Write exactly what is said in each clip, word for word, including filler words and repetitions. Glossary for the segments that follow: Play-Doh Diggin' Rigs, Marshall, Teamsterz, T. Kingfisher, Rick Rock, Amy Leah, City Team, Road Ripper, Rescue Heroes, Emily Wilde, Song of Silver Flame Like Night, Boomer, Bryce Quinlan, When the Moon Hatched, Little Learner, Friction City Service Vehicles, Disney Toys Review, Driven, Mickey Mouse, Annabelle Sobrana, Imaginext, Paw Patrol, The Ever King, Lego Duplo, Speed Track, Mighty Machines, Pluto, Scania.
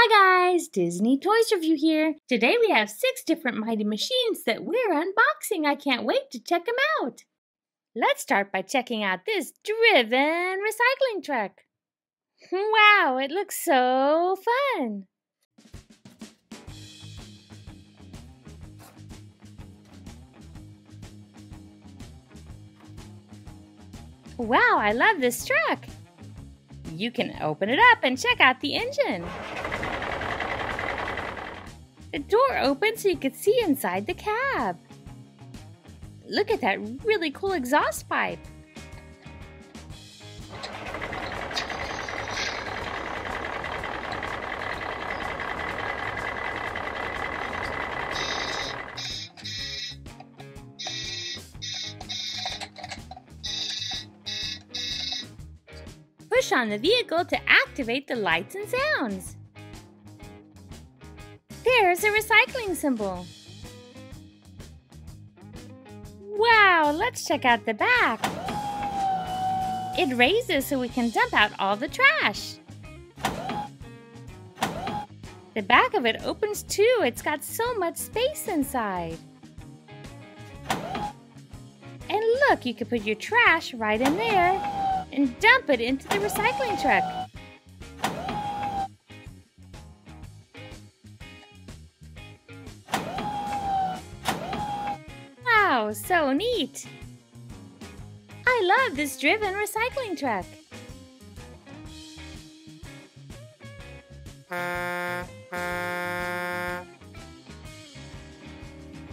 Hi guys, Disney Toys Review here. Today we have six different Mighty Machines that we're unboxing. I can't wait to check them out. Let's start by checking out this Driven recycling truck. Wow, it looks so fun. Wow, I love this truck. You can open it up and check out the engine. The door opens so you can see inside the cab. Look at that really cool exhaust pipe. Push on the vehicle to activate the lights and sounds. There's a recycling symbol. Wow, let's check out the back. It raises so we can dump out all the trash. The back of it opens too. It's got so much space inside. And look, you can put your trash right in there and dump it into the recycling truck. So neat! I love this Driven recycling truck.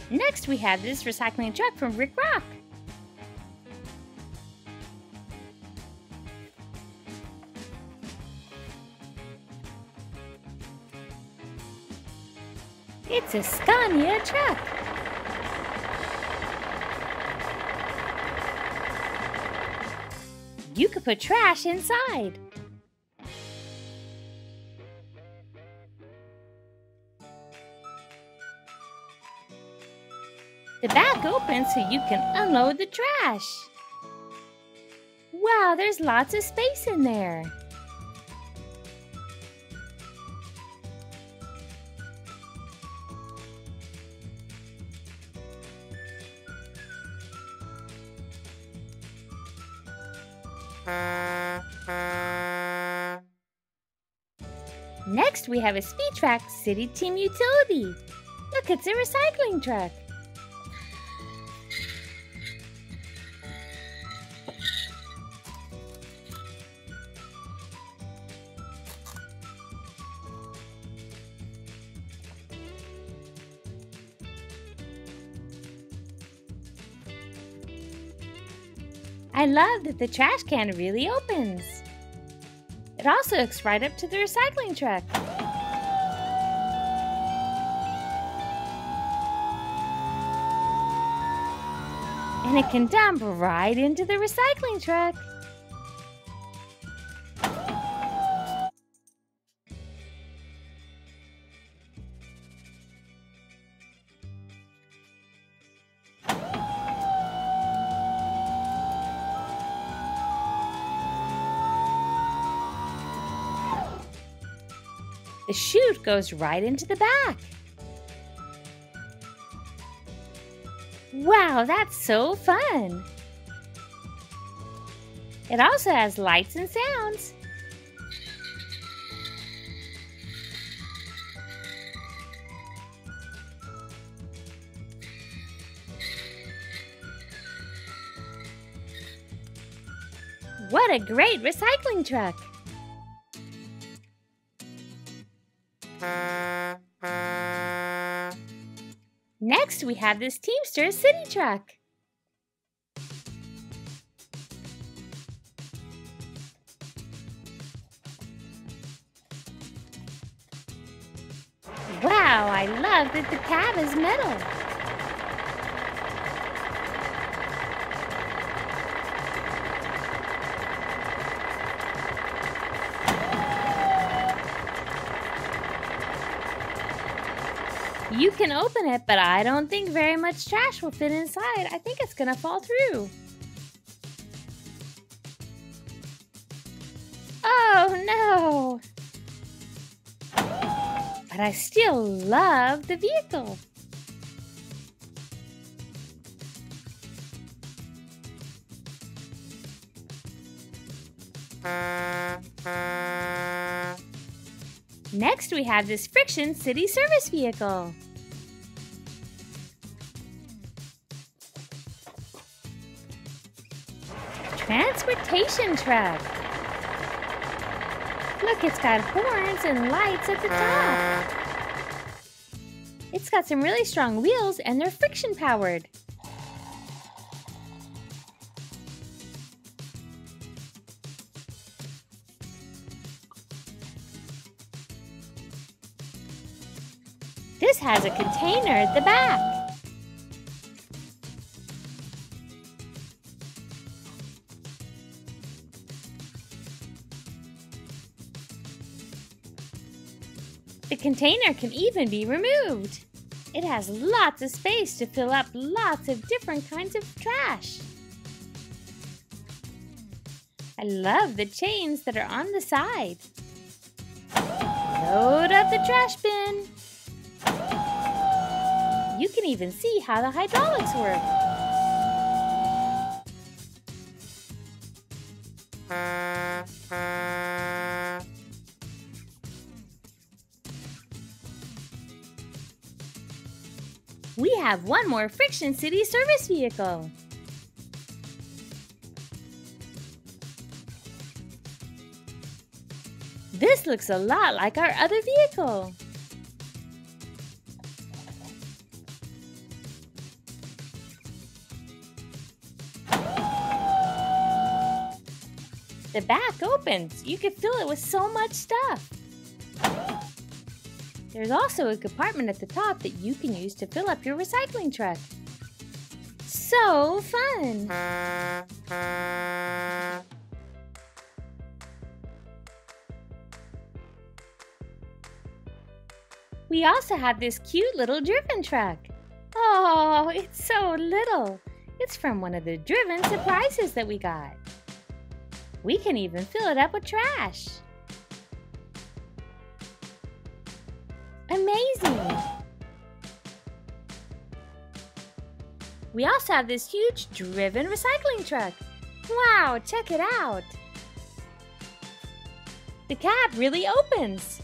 Next, we have this recycling truck from Rick Rock. It's a Scania truck. You could put trash inside. The back opens so you can unload the trash. Wow, there's lots of space in there. Next, we have a Speed Track City Team utility. Look, it's a recycling truck. I love that the trash can really opens. It also hooks right up to the recycling truck. And it can dump right into the recycling truck. The chute goes right into the back. Wow, that's so fun! It also has lights and sounds. What a great recycling truck! Next, we have this Teamsterz city truck. Wow, I love that the cab is metal. You can open it, but I don't think very much trash will fit inside. I think it's gonna fall through. Oh no! but I still love the vehicle. Next, we have this Friction City Service Vehicle. Transportation truck. Look, it's got horns and lights at the top. It's got some really strong wheels and they're friction powered. This has a container at the back. The container can even be removed. It has lots of space to fill up lots of different kinds of trash. I love the chains that are on the side. Load up the trash bin. You can even see how the hydraulics work. We have one more Friction City Service Vehicle. This looks a lot like our other vehicle. The back opens. You can fill it with so much stuff. There's also a compartment at the top that you can use to fill up your recycling truck. So fun! We also have this cute little Driven truck. Oh, it's so little. It's from one of the Driven surprises that we got. We can even fill it up with trash. Amazing! We also have this huge Driven recycling truck. Wow, check it out! The cab really opens.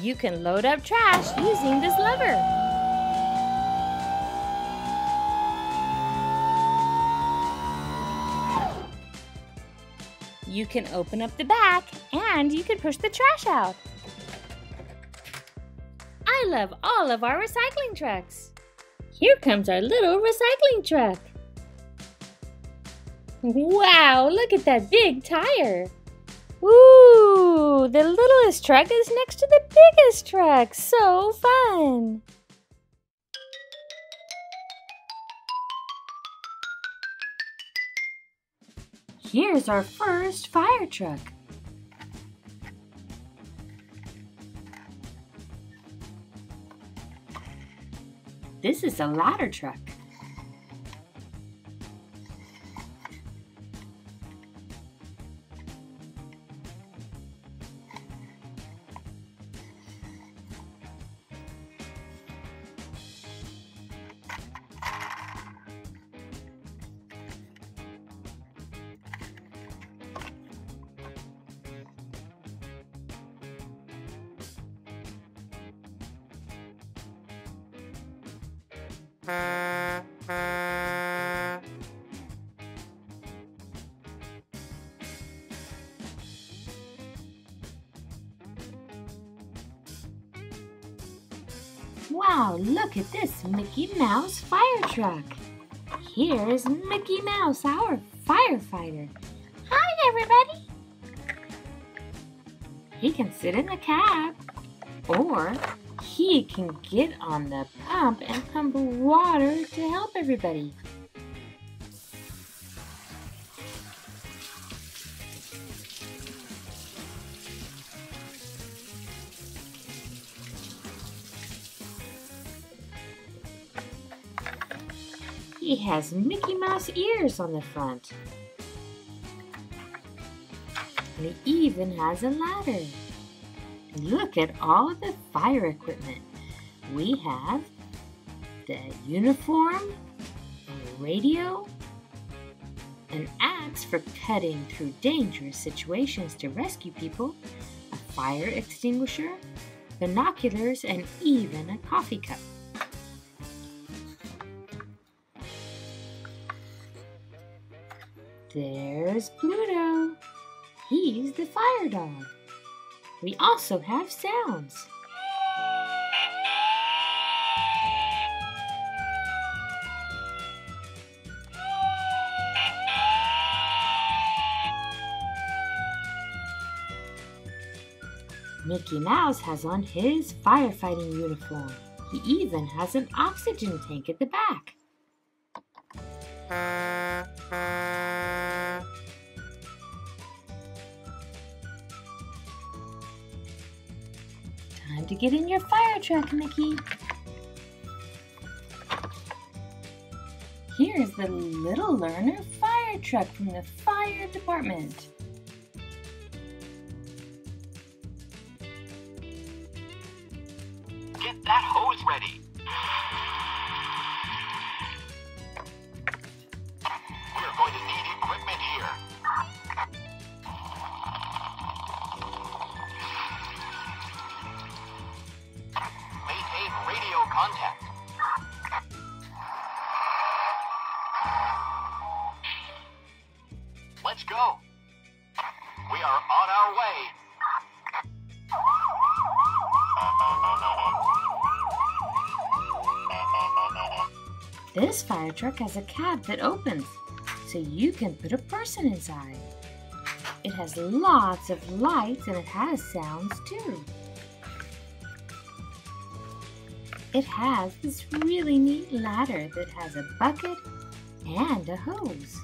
You can load up trash using this lever. You can open up the back and you can push the trash out. I love all of our recycling trucks. Here comes our little recycling truck. Wow, look at that big tire. Ooh, the littlest truck is next to the biggest truck. So fun. Here's our first fire truck. This is a ladder truck. Wow, look at this Mickey Mouse fire truck. Here's Mickey Mouse, our firefighter. Hi, everybody. He can sit in the cab, or he can get on the pump and pump water to help everybody. He has Mickey Mouse ears on the front. It even has a ladder. Look at all of the fire equipment. We have the uniform, a radio, an axe for cutting through dangerous situations to rescue people, a fire extinguisher, binoculars, and even a coffee cup. There's Pluto. He's the fire dog. We also have sounds. Mickey Mouse has on his firefighting uniform. He even has an oxygen tank at the back. Time to get in your fire truck, Mickey. Here is the Little Learner fire truck from the fire department. Get that hose ready. We're going to need equipment here. Maintain radio contact. Let's go. We are on our way. This fire truck has a cab that opens, so you can put a person inside. It has lots of lights and it has sounds too. It has this really neat ladder that has a bucket and a hose.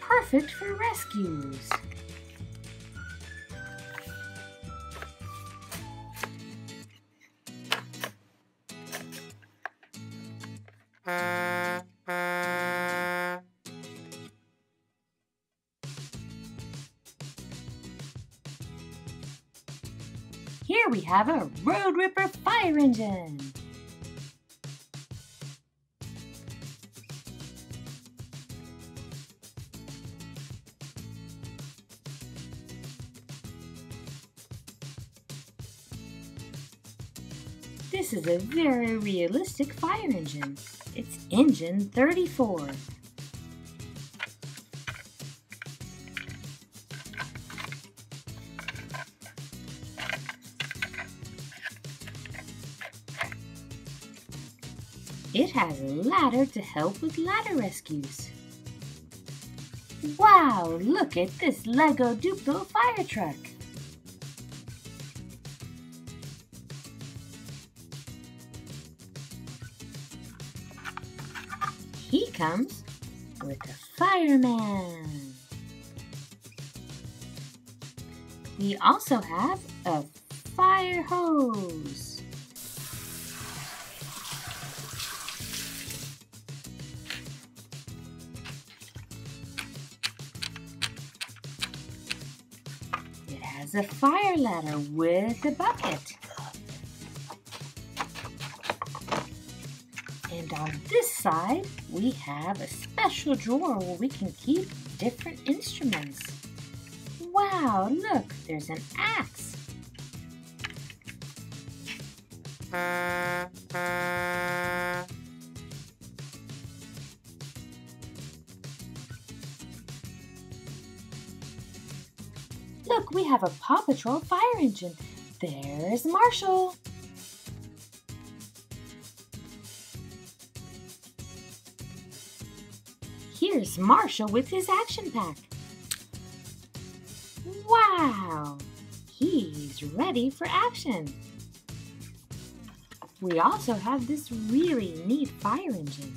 Perfect for rescues. Here we have a Road Ripper fire engine. This is a very realistic fire engine. It's engine thirty-four. It has a ladder to help with ladder rescues. Wow, look at this Lego Duplo fire truck. He comes with a fireman. We also have a fire hose. Has a fire ladder with a bucket. And on this side, we have a special drawer where we can keep different instruments. Wow, look, there's an axe. Look, we have a Paw Patrol fire engine. There's Marshall. Here's Marshall with his action pack. Wow, he's ready for action. We also have this really neat fire engine.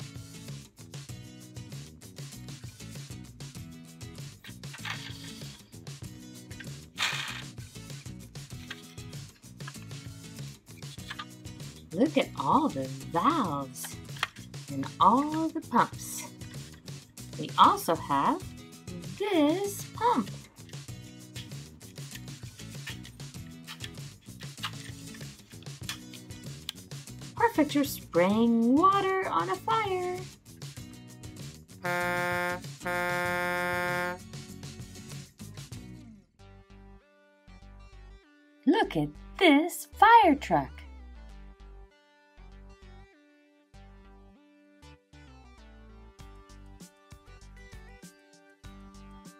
Look at all the valves and all the pumps. we also have this pump. Perfect for spraying water on a fire. Look at this fire truck.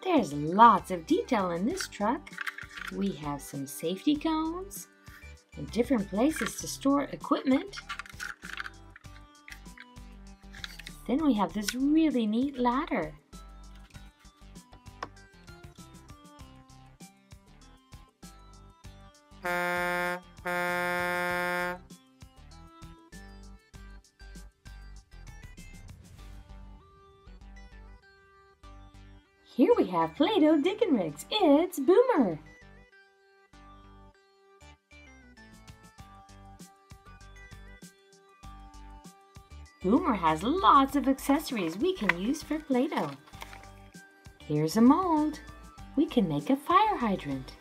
There's lots of detail in this truck. We have some safety cones and different places to store equipment. Then we have this really neat ladder. Here we have Play-Doh Diggin' Rigs. It's Boomer! Boomer has lots of accessories we can use for Play-Doh. Here's a mold. We can make a fire hydrant.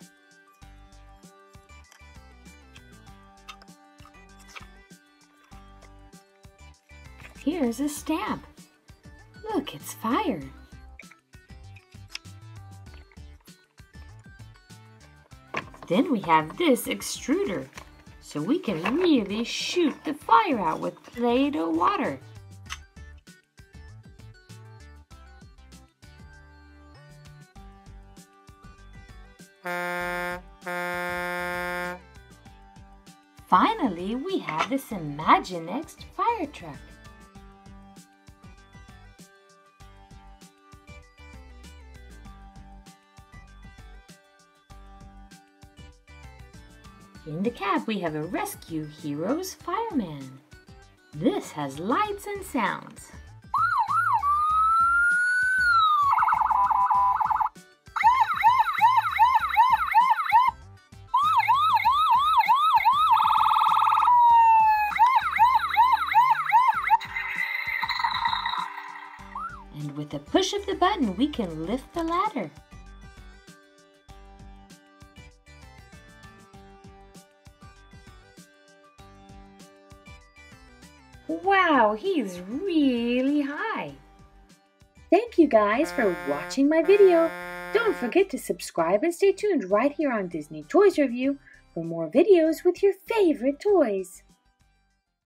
Here's a stamp. Look, it's fire. Then we have this extruder. So we can really shoot the fire out with Play-Doh water. Finally, we have this Imaginext fire truck. In the cab, we have a Rescue Heroes fireman. This has lights and sounds. And with a push of the button, we can lift the ladder. Wow, he's really high. Thank you guys for watching my video. Don't forget to subscribe and stay tuned right here on Disney Toys Review for more videos with your favorite toys.